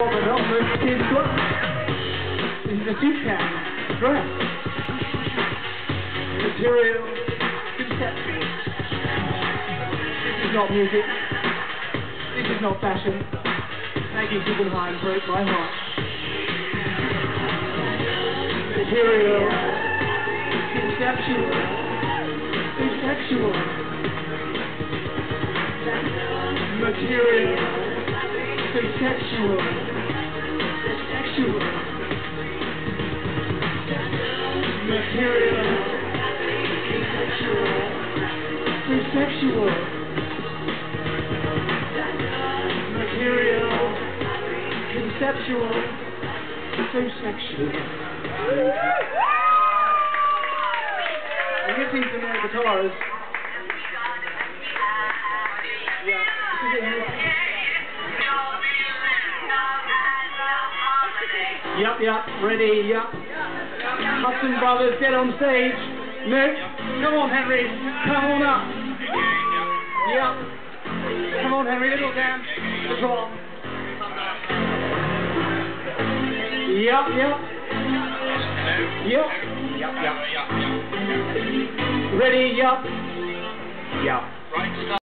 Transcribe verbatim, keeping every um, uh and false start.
It's good. It's a two-pack. Right. Material. This is not music. This is not fashion. Thank you, Stephen Hein, broke my heart. Material. Conceptual. Conceptual. Material. Conceptual. Material, sexual, perceptual, material, conceptual, sexual. I'm missing some more guitars. Yup, yup, ready, yup. Hudson Brothers, get on stage. Nick, come on, Henry, come on up. Yup. Come on, Henry, little dance. The draw. Yup, yup. Yup. Yup, yup. Ready, yup. Yup.